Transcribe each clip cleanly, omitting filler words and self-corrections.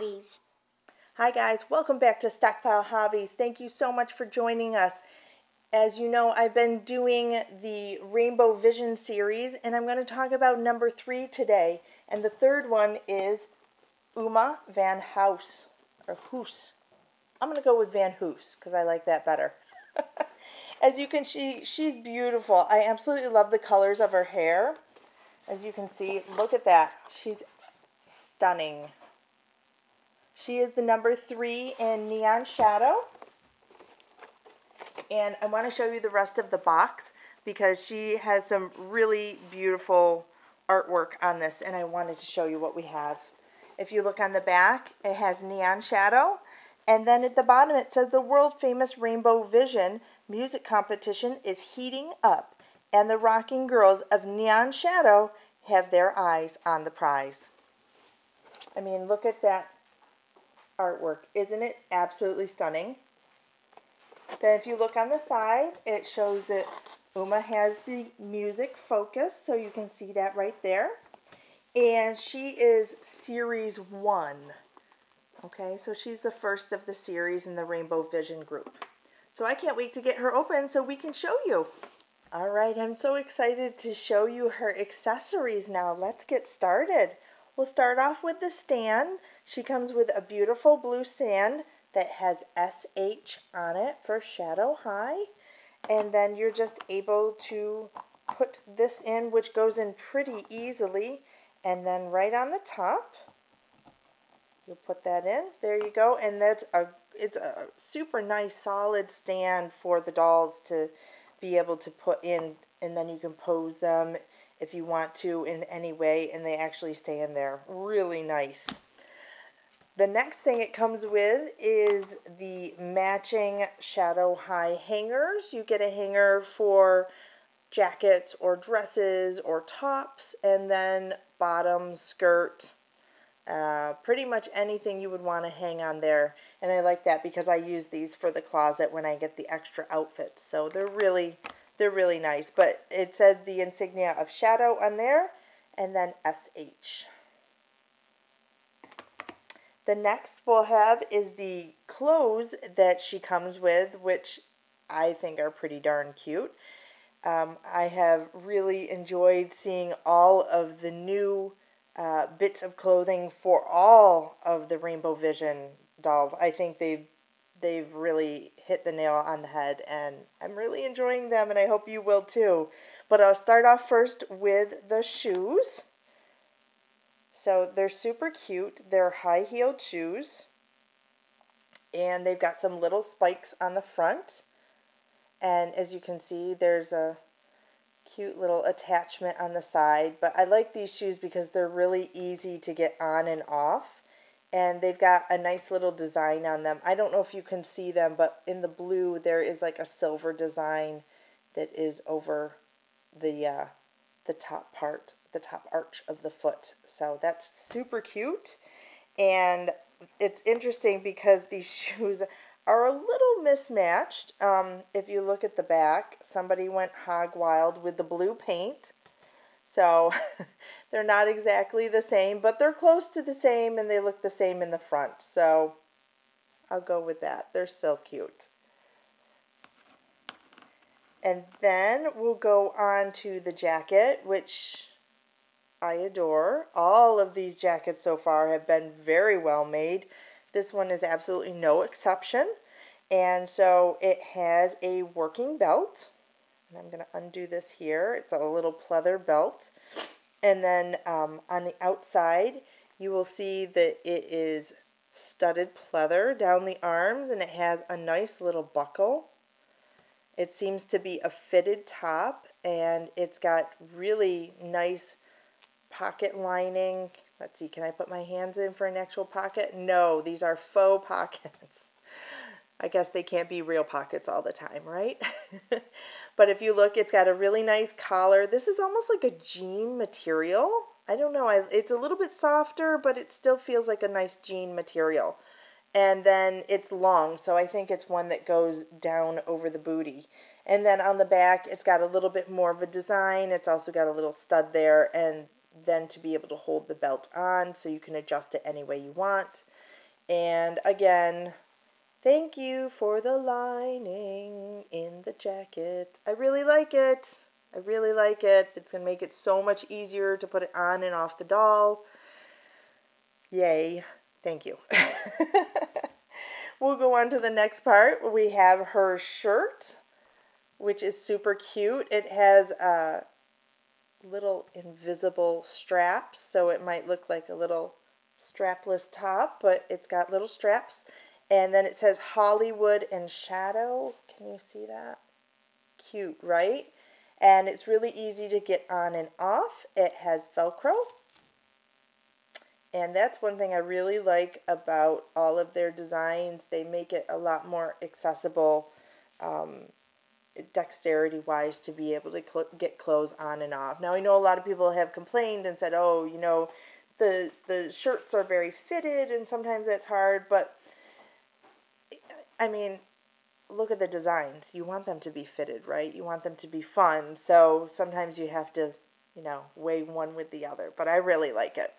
Hobbies. Hi guys, welcome back to Stockpile Hobbies. Thank you so much for joining us. As you know, I've been doing the Rainbow Vision series, and I'm going to talk about number 3 today. And the third one is Uma VanHoose, or Hoose. I'm going to go with VanHoose because I like that better. As you can see, she's beautiful. I absolutely love the colors of her hair. As you can see, look at that. She's stunning. She is the number 3 in Neon Shadow. And I want to show you the rest of the box because she has some really beautiful artwork on this, and I wanted to show you what we have. If you look on the back, it has Neon Shadow. And then at the bottom it says the world-famous Rainbow Vision music competition is heating up, and the rocking girls of Neon Shadow have their eyes on the prize. I mean, look at that artwork. Isn't it absolutely stunning? Then if you look on the side, it shows that Uma has the music focus, so you can see that right there. And she is Series 1. Okay, so she's the first of the series in the Rainbow Vision group. So I can't wait to get her open so we can show you. All right, I'm so excited to show you her accessories now. Let's get started. We'll start off with the stand. She comes with a beautiful blue stand that has SH on it for Shadow High. And then you're just able to put this in, which goes in pretty easily. And then right on the top, you'll put that in. There you go. And it's a super nice solid stand for the dolls to be able to put in, and then you can pose them if you want to in any way, and they actually stay in there. Really nice. The next thing it comes with is the matching Shadow High hangers. You get a hanger for jackets or dresses or tops, and then bottom, skirt, pretty much anything you would want to hang on there. And I like that because I use these for the closet when I get the extra outfits. So they're really nice. But it says the insignia of Shadow on there, and then SH. The next we'll have is the clothes that she comes with, which I think are pretty darn cute. I have really enjoyed seeing all of the new bits of clothing for all of the Rainbow Vision dolls. I think they've really hit the nail on the head, and I'm really enjoying them, and I hope you will too. But I'll start off first with the shoes. So they're super cute. They're high-heeled shoes, and they've got some little spikes on the front. And as you can see, there's a cute little attachment on the side. But I like these shoes because they're really easy to get on and off, and they've got a nice little design on them. I don't know if you can see them, but in the blue there is like a silver design that is over the top part, the top arch of the foot. So that's super cute. And it's interesting because these shoes are a little mismatched. If you look at the back, somebody went hog wild with the blue paint. So they're not exactly the same, but they're close to the same, and they look the same in the front. So I'll go with that. They're still cute. And then we'll go on to the jacket, which I adore. All of these jackets so far have been very well made. This one is absolutely no exception. And so it has a working belt. And I'm going to undo this here. It's a little pleather belt. And then on the outside, you will see that it is studded pleather down the arms, and it has a nice little buckle. It seems to be a fitted top, and it's got really nice pocket lining. Let's see, can I put my hands in for an actual pocket? No, these are faux pockets. I guess they can't be real pockets all the time, right? But if you look, it's got a really nice collar. This is almost like a jean material. I don't know, it's a little bit softer, but it still feels like a nice jean material. And then it's long, so I think it's one that goes down over the booty. And then on the back, it's got a little bit more of a design. It's also got a little stud there, and then to be able to hold the belt on so you can adjust it any way you want. And again, thank you for the lining in the jacket. I really like it. I really like it. It's going to make it so much easier to put it on and off the doll. Yay. Thank you. We'll go on to the next part. We have her shirt, which is super cute. It has little invisible straps, so it might look like a little strapless top, but it's got little straps. And then it says Hollywood and Shadow. Can you see that? Cute, right? And it's really easy to get on and off. It has Velcro. And that's one thing I really like about all of their designs. They make it a lot more accessible, dexterity-wise, to be able to get clothes on and off. Now, I know a lot of people have complained and said, oh, you know, the shirts are very fitted, and sometimes that's hard, but, I mean, look at the designs. You want them to be fitted, right? You want them to be fun, so sometimes you have to, you know, weigh one with the other, but I really like it.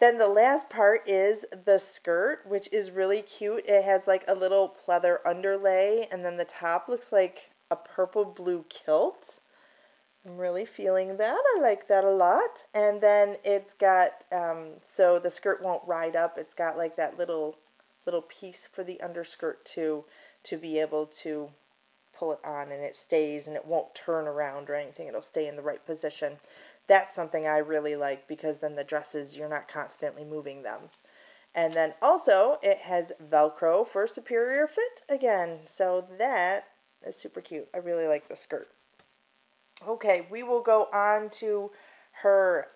Then the last part is the skirt, which is really cute. It has like a little pleather underlay, and then the top looks like a purple-blue kilt. I'm really feeling that. I like that a lot. And then it's got, so the skirt won't ride up. It's got like that little piece for the underskirt too, to be able to pull it on, and it stays, and it won't turn around or anything. It'll stay in the right position. That's something I really like, because then the dresses, you're not constantly moving them. And then also, it has Velcro for superior fit again. So that is super cute. I really like the skirt. Okay, we will go on to her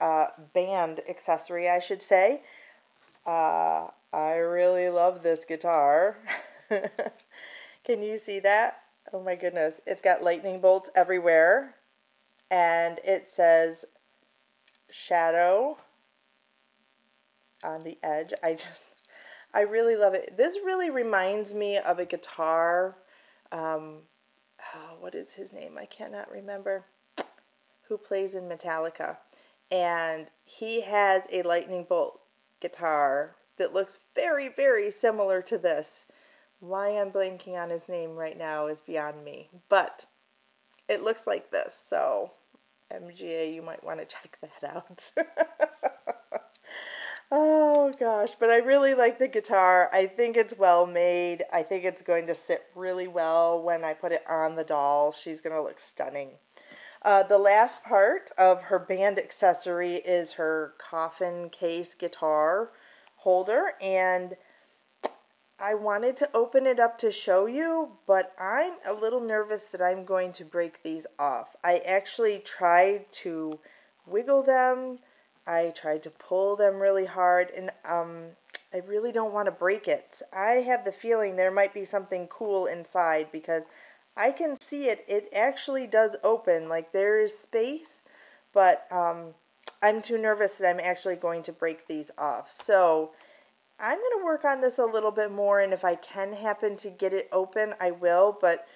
band accessory, I should say. I really love this guitar. Can you see that? Oh my goodness. It's got lightning bolts everywhere. And it says Shadow on the edge. I really love it. This really reminds me of a guitar. Oh, what is his name? I cannot remember. Who plays in Metallica. And he has a lightning bolt guitar that looks very, very similar to this. Why I'm blanking on his name right now is beyond me. But it looks like this, so MGA, you might want to check that out. Oh, gosh, but I really like the guitar. I think it's well made. I think it's going to sit really well when I put it on the doll. She's going to look stunning. The last part of her band accessory is her coffin case guitar holder, and I wanted to open it up to show you, but I'm a little nervous that I'm going to break these off. I actually tried to wiggle them. I tried to pull them really hard, and I really don't want to break it. I have the feeling there might be something cool inside, because I can see it. It actually does open. Like, there is space, but I'm too nervous that I'm actually going to break these off. So I'm going to work on this a little bit more, and if I can happen to get it open, I will, but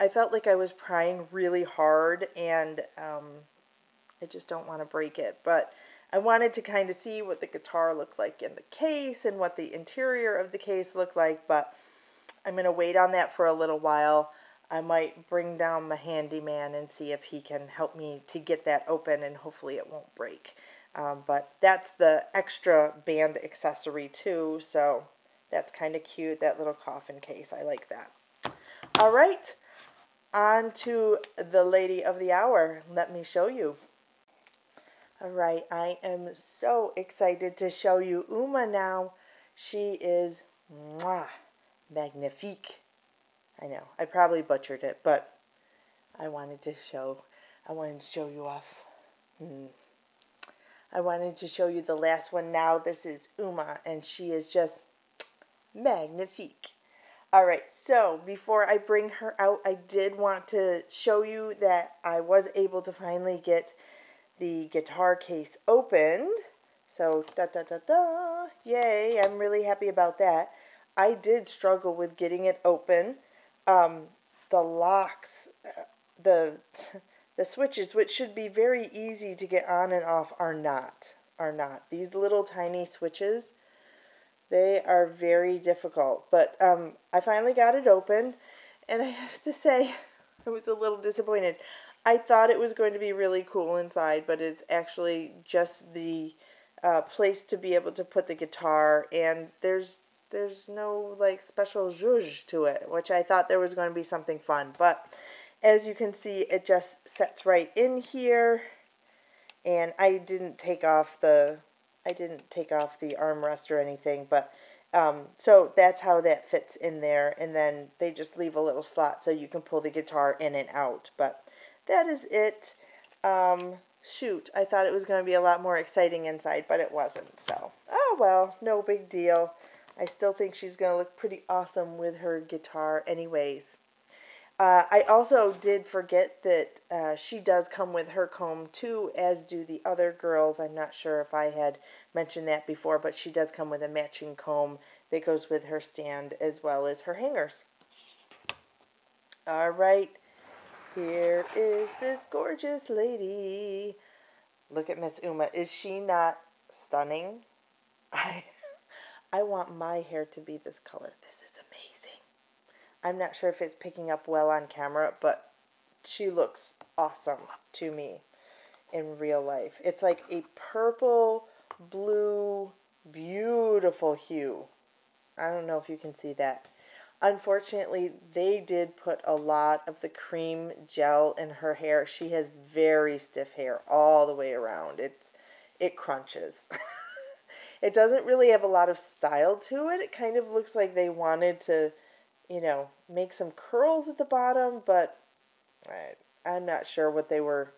I felt like I was prying really hard, and I just don't want to break it. But I wanted to kind of see what the guitar looked like in the case and what the interior of the case looked like, but I'm going to wait on that for a little while. I might bring down my handyman and see if he can help me to get that open, and hopefully it won't break. But that's the extra band accessory too, so that's kind of cute, that little coffin case. I like that. All right, on to the lady of the hour. Let me show you. All right, I am so excited to show you Uma now. She is magnifique. I know, I probably butchered it, but I wanted to show you off. I wanted to show you the last one now. This is Uma, and she is just magnifique. All right, so before I bring her out, I did want to show you that I was able to finally get the guitar case opened. So, da-da-da-da, yay, I'm really happy about that. I did struggle with getting it open. The locks, the switches, which should be very easy to get on and off, are not. These little tiny switches They are very difficult, but I finally got it open, and I have to say I was a little disappointed. I thought it was going to be really cool inside, but it's actually just the place to be able to put the guitar, and there's no like special zhuzh to it, which I thought there was going to be something fun. But as you can see, it just sets right in here, and I didn't take off the armrest or anything, but so that's how that fits in there. And then they just leave a little slot so you can pull the guitar in and out. But that is it. Shoot, I thought it was going to be a lot more exciting inside, but it wasn't. So, oh well, no big deal. I still think she's going to look pretty awesome with her guitar anyways. I also did forget that she does come with her comb too, as do the other girls. I'm not sure if I had mentioned that before, but she does come with a matching comb that goes with her stand as well as her hangers. All right, here is this gorgeous lady. Look at Miss Uma. Is she not stunning? I want my hair to be this color. I'm not sure if it's picking up well on camera, but she looks awesome to me in real life. It's like a purple, blue, beautiful hue. I don't know if you can see that. Unfortunately, they did put a lot of the cream gel in her hair. She has very stiff hair all the way around. It crunches. It doesn't really have a lot of style to it. It kind of looks like they wanted to, you know, make some curls at the bottom, but I'm not sure what they were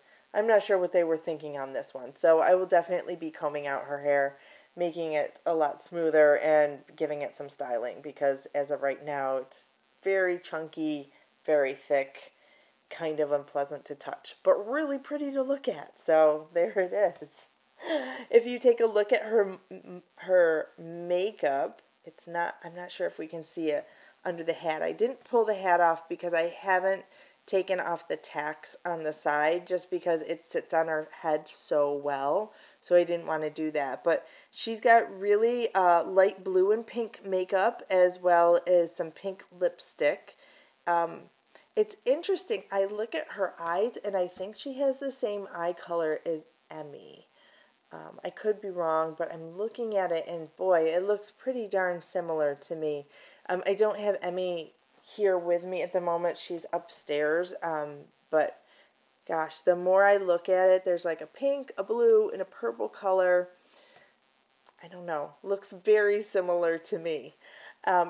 thinking on this one. So I will definitely be combing out her hair, making it a lot smoother and giving it some styling, because as of right now, it's very chunky, very thick, kind of unpleasant to touch, but really pretty to look at. So there it is. If you take a look at her makeup, it's not, I'm not sure if we can see it under the hat. I didn't pull the hat off because I haven't taken off the tacks on the side, just because it sits on her head so well, so I didn't want to do that. But she's got really light blue and pink makeup, as well as some pink lipstick. It's interesting, I look at her eyes and I think she has the same eye color as Emmy. I could be wrong, but I'm looking at it and boy, it looks pretty darn similar to me. I don't have Emmy here with me at the moment. She's upstairs, but gosh, the more I look at it, there's like a pink, a blue, and a purple color. I don't know. Looks very similar to me.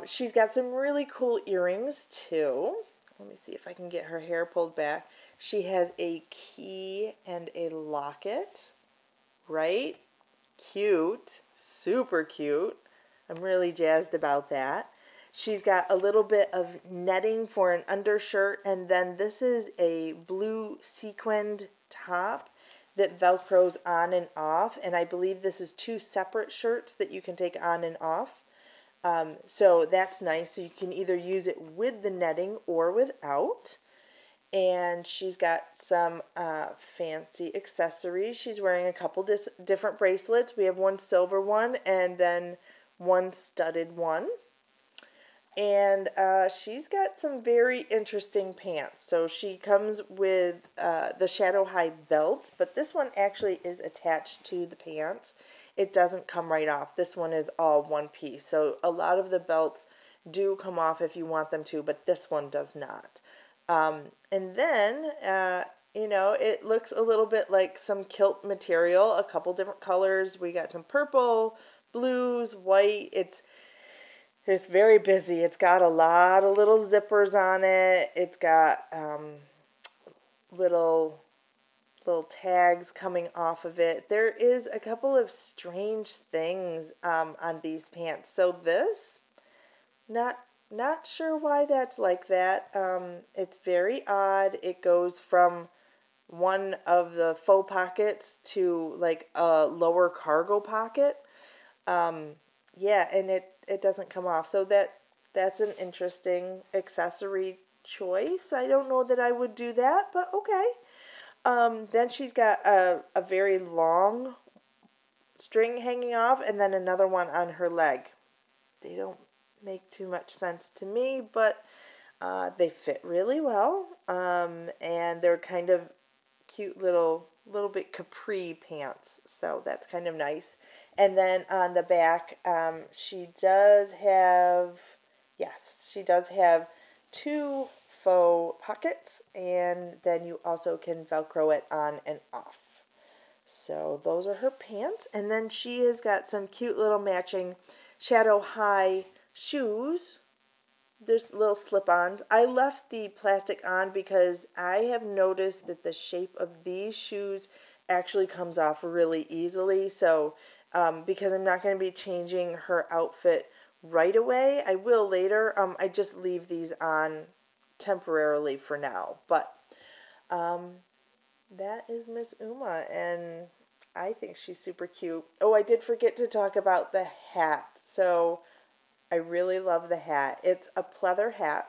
She's got some really cool earrings, too. Let me see if I can get her hair pulled back. She has a key and a locket, right? Cute. Super cute. I'm really jazzed about that. She's got a little bit of netting for an undershirt, and then this is a blue sequined top that velcros on and off, and I believe this is two separate shirts that you can take on and off. So that's nice. So you can either use it with the netting or without. And she's got some fancy accessories. She's wearing a couple different bracelets. We have one silver one and then one studded one. And she's got some very interesting pants. So she comes with the Shadow High belt, but this one actually is attached to the pants. It doesn't come right off. This one is all one piece. So a lot of the belts do come off if you want them to, but this one does not. And then, you know, it looks a little bit like some kilt material, a couple different colors. We got some purple, blues, white. It's very busy. It's got a lot of little zippers on it. It's got little tags coming off of it. There is a couple of strange things on these pants. So this, not sure why that's like that. It's very odd. It goes from one of the faux pockets to like a lower cargo pocket. Yeah, and it doesn't come off, so that's an interesting accessory choice. I don't know that I would do that, but okay. Then she's got a very long string hanging off, and then another one on her leg. they don't make too much sense to me, but they fit really well, and they're kind of cute little bit capri pants, so that's kind of nice. And then on the back, she does have two faux pockets, and then you also can Velcro it on and off. So those are her pants, and then she has got some cute little matching Shadow High shoes. There's little slip-ons. I left the plastic on because I have noticed that the shape of these shoes actually comes off really easily. So because I'm not going to be changing her outfit right away, I will later. I just leave these on temporarily for now. But that is Miss Uma, and I think she's super cute. Oh, I did forget to talk about the hat. So I really love the hat. It's a pleather hat,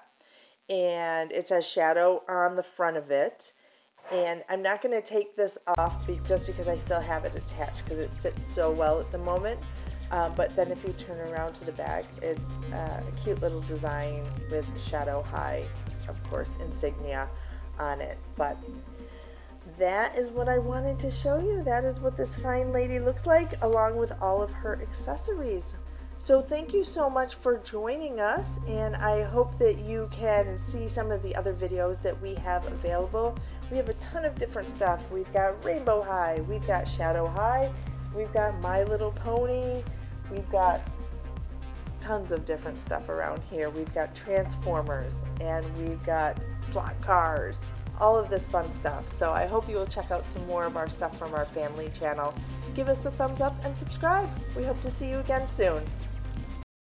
and it says Shadow on the front of it. And I'm not going to take this off just because I still have it attached because it sits so well at the moment. But then if you turn around to the back, it's a cute little design with Shadow High, of course, insignia on it. But that is what I wanted to show you. That is what this fine lady looks like, along with all of her accessories. So thank you so much for joining us, and I hope that you can see some of the other videos that we have available. We have a ton of different stuff. We've got Rainbow High, we've got Shadow High, we've got My Little Pony, we've got tons of different stuff around here. We've got Transformers, and we've got slot cars, all of this fun stuff. So I hope you will check out some more of our stuff from our family channel. Give us a thumbs up and subscribe. We hope to see you again soon.